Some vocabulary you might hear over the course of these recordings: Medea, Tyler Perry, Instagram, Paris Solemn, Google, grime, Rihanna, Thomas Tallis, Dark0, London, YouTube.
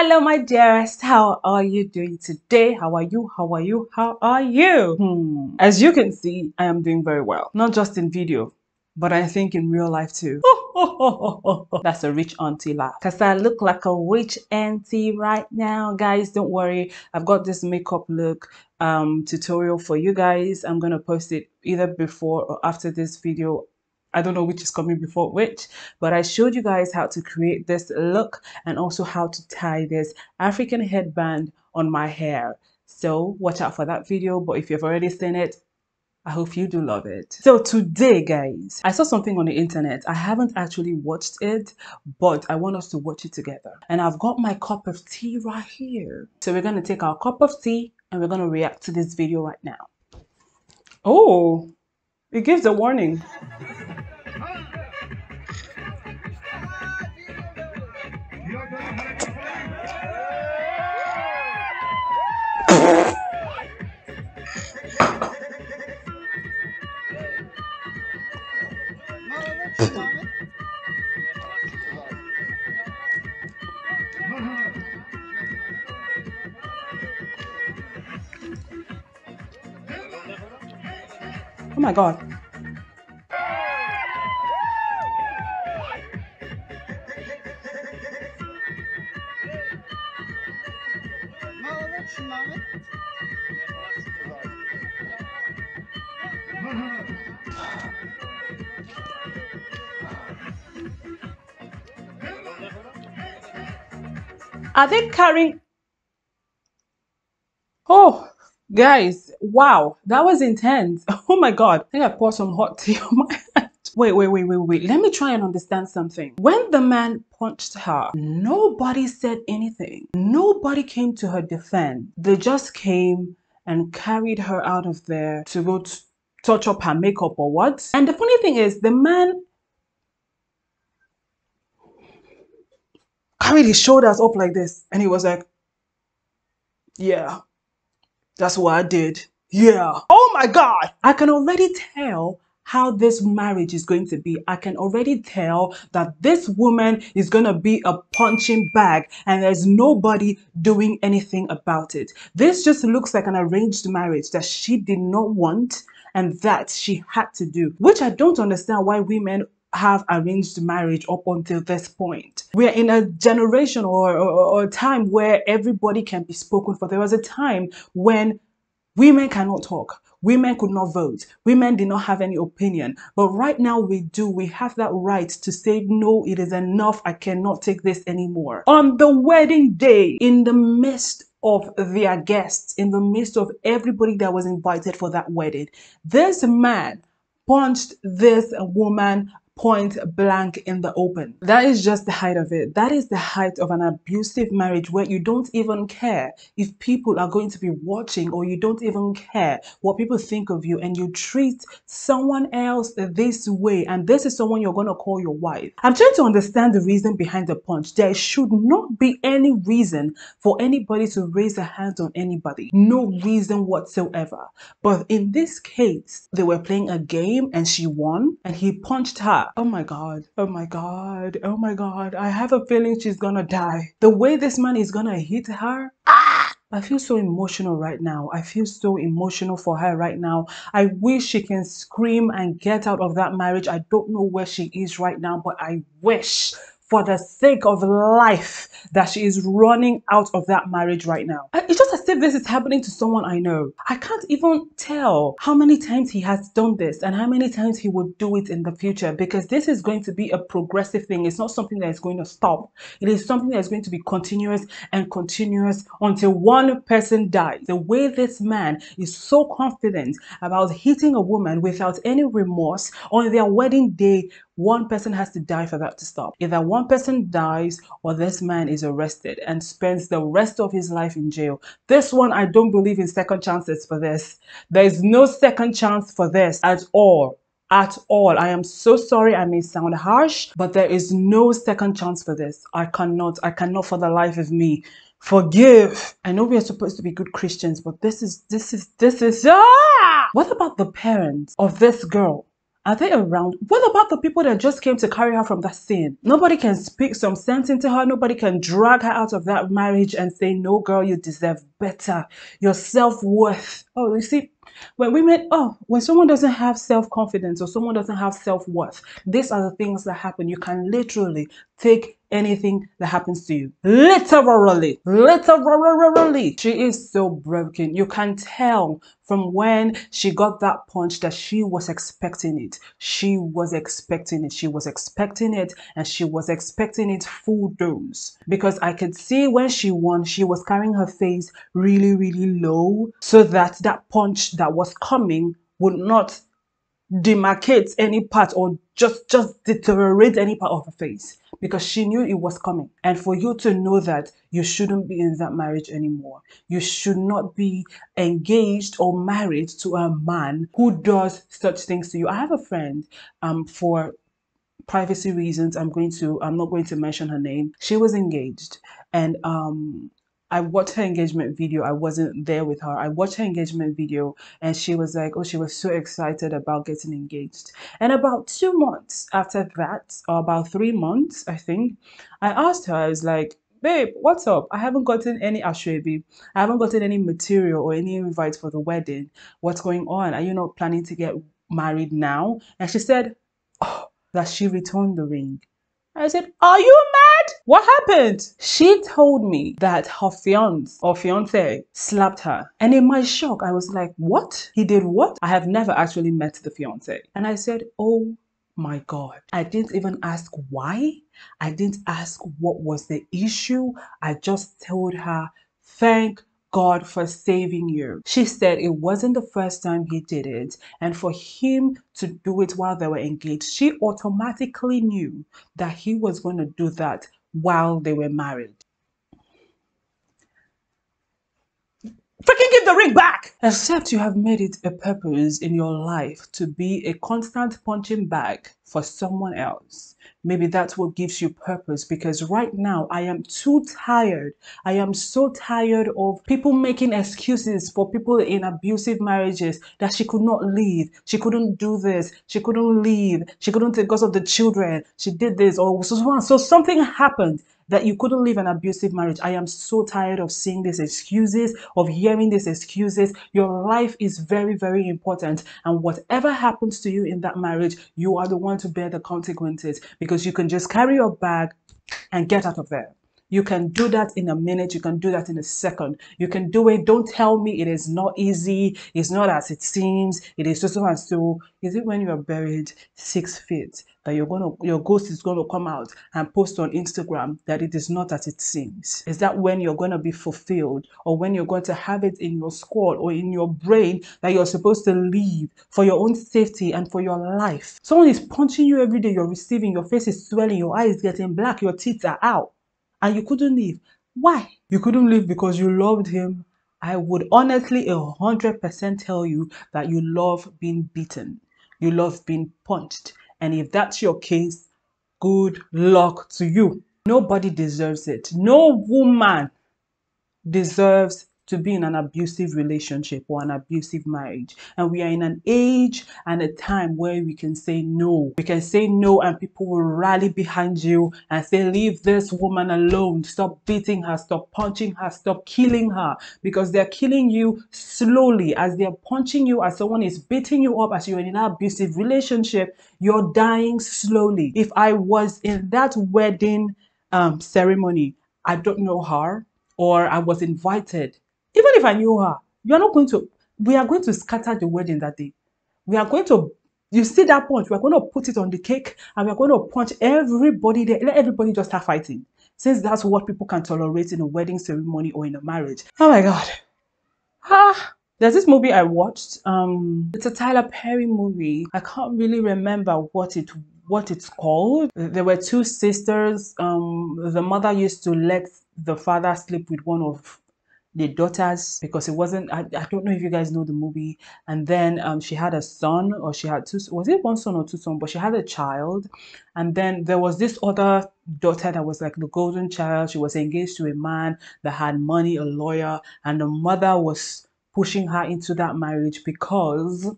Hello, my dearest. How are you doing today? How are you? As you can see, I am doing very well. Not just in video, but I think in real life too. That's a rich auntie laugh. Because I look like a rich auntie right now. Guys, don't worry. I've got this makeup look tutorial for you guys. I'm going to post it either before or after this video. I don't know which is coming before which, but I showed you guys how to create this look and also how to tie this African headband on my hair. So watch out for that video. But if you've already seen it, I hope you do love it. So today, guys, I saw something on the internet. I haven't actually watched it, but I want us to watch it together. And I've got my cup of tea right here. So we're going to take our cup of tea and we're going to react to this video right now. Oh, it gives a warning. Oh my God. Are they carrying? Oh, guys, wow, that was intense. Oh my God, I think I poured some hot tea on my hand. Wait, let me try and understand something. When the man punched her, nobody said anything. Nobody came to her defense. They just came and carried her out of there to go to touch up her makeup or what. And the funny thing is, the man carried his shoulders up like this and he was like, yeah, that's what I did. Yeah. Oh my God. I can already tell how this marriage is going to be. I can already tell that this woman is going to be a punching bag and there's nobody doing anything about it. This just looks like an arranged marriage that she did not want and that she had to do, which I don't understand why women have arranged marriage up until this point. We're in a generation or a time where everybody can be spoken for. There was a time when women cannot talk. Women could not vote. Women did not have any opinion. But right now we do. We have that right to say, no, it is enough. I cannot take this anymore. On the wedding day, in the midst of their guests, in the midst of everybody that was invited for that wedding, this man punched this woman point blank in the open. That is just the height of it. That is the height of an abusive marriage where you don't even care if people are going to be watching, or you don't even care what people think of you, and you treat someone else this way. And this is someone you're going to call your wife. I'm trying to understand the reason behind the punch. There should not be any reason for anybody to raise a hand on anybody. No reason whatsoever. But in this case, they were playing a game and she won and he punched her. Oh my God, oh my God, oh my God. I have a feeling she's gonna die. The way this man is gonna hit her, I feel so emotional right now. I feel so emotional for her right now. I wish she can scream and get out of that marriage. I don't know where she is right now, but I wish for the sake of life that she is running out of that marriage right now. It's just as if this is happening to someone I know. I can't even tell how many times he has done this and how many times he will do it in the future, because this is going to be a progressive thing. It's not something that is going to stop. It is something that is going to be continuous and continuous until one person dies. The way this man is so confident about hitting a woman without any remorse on their wedding day, one person has to die for that to stop. Either one person dies or this man is arrested and spends the rest of his life in jail. This one, I don't believe in second chances for this. There is no second chance for this at all. At all. I am so sorry, I may sound harsh, but there is no second chance for this. I cannot for the life of me. Forgive. I know we are supposed to be good Christians, but this is, what about the parents of this girl? Are they around? What about the people that just came to carry her from that sin? Nobody can speak some sense into her. Nobody can drag her out of that marriage and say, no, girl, you deserve better. Your self-worth. Oh, you see, when someone doesn't have self-confidence or someone doesn't have self-worth, these are the things that happen. You can literally take anything that happens to you. Literally. She is so broken. You can tell from when she got that punch that she was expecting it. She was expecting it. She was expecting it, and she was expecting it full dose. Because I could see when she won, she was carrying her face really, really low so that that punch that was coming would not demarcate any part or just deteriorate any part of her face, because she knew it was coming. And for you to know that you shouldn't be in that marriage anymore, you should not be engaged or married to a man who does such things to you. I have a friend, for privacy reasons I'm not going to mention her name. She was engaged, and I watched her engagement video. I wasn't there with her. I watched her engagement video, and she was like, oh, she was so excited about getting engaged. And about 2 months after that, or about 3 months, I think, I asked her, I was like, babe, what's up? I haven't gotten any ashwebi. I haven't gotten any material or any invite for the wedding. What's going on? Are you not planning to get married now? And she said, oh, that she returned the ring. I said, are you mad? What happened? She told me that her fiancé slapped her. And in my shock, I was like, what? He did what? I have never actually met the fiancé. And I said, oh my God. I didn't even ask why. I didn't ask what was the issue. I just told her, thank God for saving you. She said it wasn't the first time he did it, and for him to do it while they were engaged, she automatically knew that he was going to do that while they were married. Freaking give the ring back! Except you have made it a purpose in your life to be a constant punching bag for someone else. Maybe that's what gives you purpose, because right now I am too tired. I am so tired of people making excuses for people in abusive marriages that she could not leave. She couldn't do this. She couldn't leave. She couldn't take care of the children. She did this, or so something happened that you couldn't leave an abusive marriage. I am so tired of seeing these excuses, of hearing these excuses. Your life is very, very important. And whatever happens to you in that marriage, you are the one to bear the consequences, because you can just carry your bag and get out of there. You can do that in a minute. You can do that in a second. You can do it. Don't tell me it is not easy. It's not as it seems. It is just so and so. Is it when you are buried 6 feet that your ghost is gonna come out and post on Instagram that it is not as it seems? Is that when you're gonna be fulfilled, or when you're going to have it in your skull or in your brain that you're supposed to leave for your own safety and for your life? Someone is punching you every day. You're receiving. Your face is swelling. Your eyes getting black. Your teeth are out. And you couldn't leave. Why? You couldn't leave because you loved him. I would honestly 100% tell you that you love being beaten. You love being punched. And if that's your case, good luck to you. Nobody deserves it. No woman deserves to be in an abusive relationship or an abusive marriage. And we are in an age and a time where we can say no. We can say no, and people will rally behind you and say, leave this woman alone. Stop beating her, stop punching her, stop killing her. Because they're killing you slowly. As they're punching you, as someone is beating you up, as you're in an abusive relationship, you're dying slowly. If I was in that wedding ceremony, I don't know her, or I was invited, even if I knew her, we are going to scatter the wedding that day. We are going to, you see that punch, we are going to put it on the cake, and we are going to punch everybody there. Let everybody just start fighting, since that's what people can tolerate in a wedding ceremony or in a marriage. Oh my God. Ah. There's this movie I watched. It's a Tyler Perry movie. I can't really remember what it's called. There were two sisters. The mother used to let the father sleep with one of the daughters because it wasn't, I don't know if you guys know the movie. And then she had a son, or she had two, was it one son or two sons, but she had a child. And then there was this other daughter that was like the golden child. She was engaged to a man that had money, a lawyer, and the mother was pushing her into that marriage because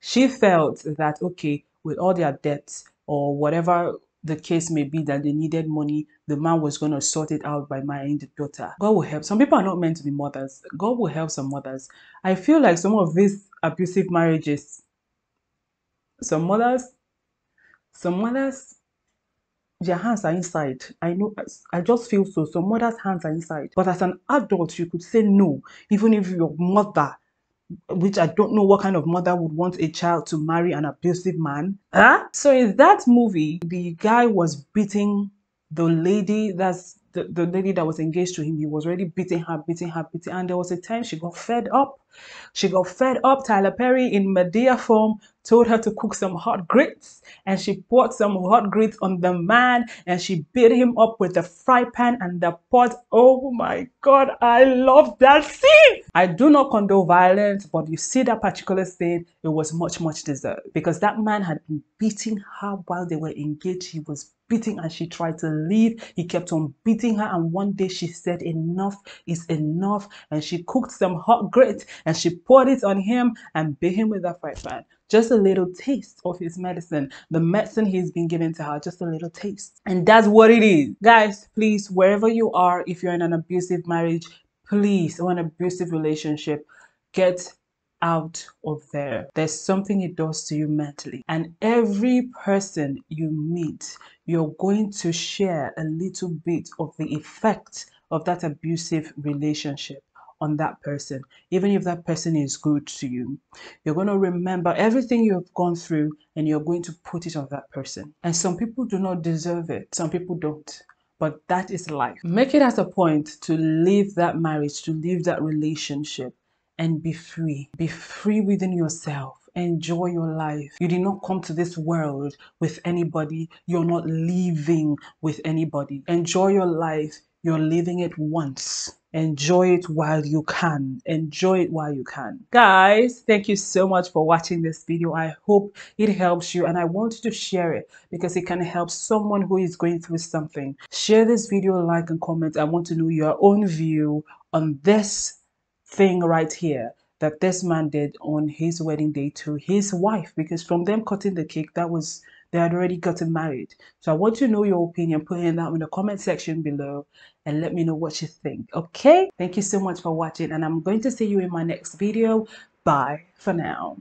She felt that, okay, with all their debts or whatever the case may be that they needed money, the man was going to sort it out by marrying the daughter. God will help. Some people are not meant to be mothers. God will help some mothers. I feel like some of these abusive marriages, some mothers, their hands are inside. I know, I just feel so. Some mothers' hands are inside. But as an adult, you could say no. Even if your mother, which I don't know what kind of mother would want a child to marry an abusive man. Huh? So in that movie, the guy was beating the lady, that's the lady that was engaged to him. He was already beating her. And there was a time she got fed up. Tyler Perry in Medea form told her to cook some hot grits. And she poured some hot grits on the man. And she beat him up with the fry pan and the pot. Oh my God, I love that scene. I do not condone violence, but you see that particular scene, it was much, much deserved. Because that man had been beating her while they were engaged. He was beating and she tried to leave. He kept on beating her. And one day she said, enough is enough. And she cooked some hot grits. And she poured it on him and beat him with a fry pan. Just a little taste of his medicine. The medicine he's been given to her. Just a little taste. And that's what it is. Guys, please, wherever you are, if you're in an abusive marriage, please, or an abusive relationship, get out of there. There's something it does to you mentally. And every person you meet, you're going to share a little bit of the effect of that abusive relationship on that person. Even if that person is good to you, you're going to remember everything you've gone through and you're going to put it on that person. And some people do not deserve it. Some people don't. But that is life. Make it as a point to leave that marriage, to leave that relationship and be free. Be free within yourself. Enjoy your life. You did not come to this world with anybody. You're not leaving with anybody. Enjoy your life. You're living it once. Enjoy it while you can. Enjoy it while you can. Guys, thank you so much for watching this video. I hope it helps you and I want you to share it because it can help someone who is going through something. Share this video, like and comment. I want to know your own view on this thing right here that this man did on his wedding day to his wife, because from them cutting the cake, that was, they had already gotten married. So I want to know your opinion. Put it down in the comment section below and let me know what you think. Okay, thank you so much for watching and I'm going to see you in my next video. Bye for now.